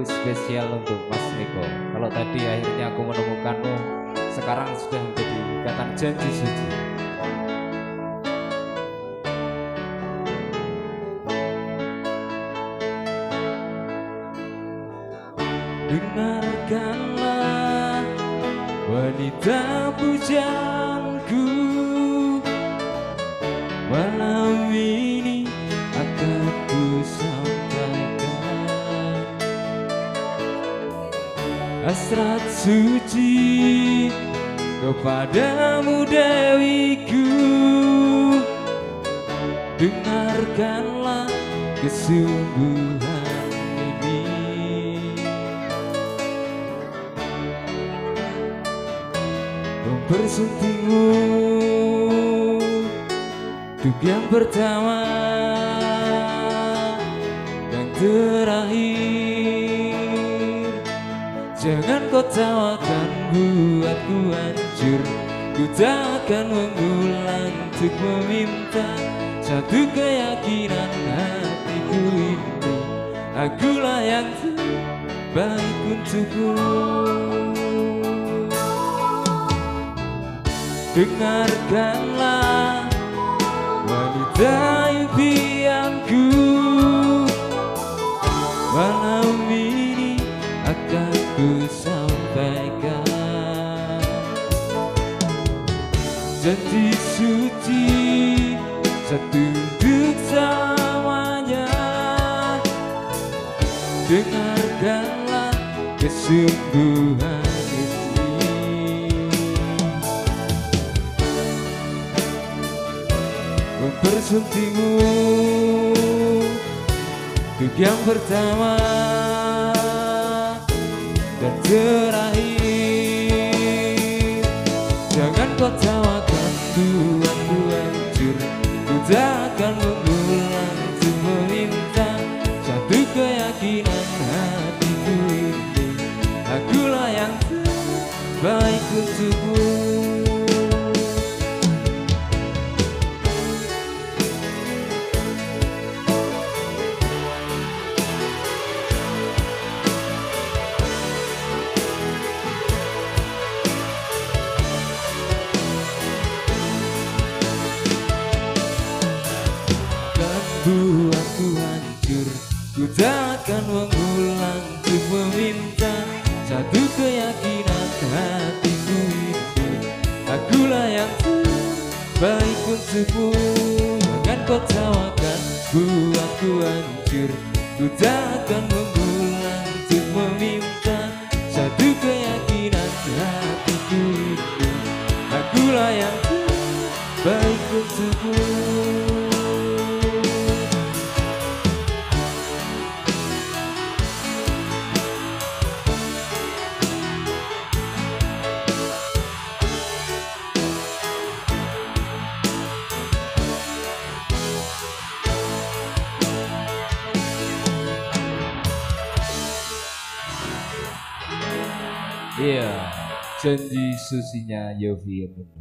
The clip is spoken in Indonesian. Spesial untuk Mas Eko. Kalau tadi akhirnya aku menemukanmu, sekarang sudah menjadi ikatan janji suci. Dengarkanlah wanita pujaanku, malam ini akan ku sampaikan hasrat suci kepadamu, Dewiku. Dengarkanlah kesungguhan bersuntingmu untuk yang pertama dan terakhir. Jangan kau tawarkan buatku hancur, ku takkan mengulang untuk meminta satu keyakinan hatiku ini. Akulah yang terbaik untukmu. Dengarkanlah wanita impianku, malam ini akan ku sampaikan janji suci satu untuk selamanya. Dengarkanlah kesungguhan. Bersuntingmu untuk yang pertama dan terakhir. Jangan kau tawarkan Tuhanku hancur, ku takkan mengulang untuk meminta satu keyakinan hatiku ini. Akulah yang terbaik untukmu. Buatku hancur, ku takkan mengulang untuk meminta satu keyakinan hatiku itu. Akulah yang terbaik untukmu. Jangan kau tawarkan buatku hancur, ku takkan mengulang untuk meminta satu keyakinan hatiku itu. Akulah yang terbaik untukmu. Iya, janji susinya Yovie and Nuno.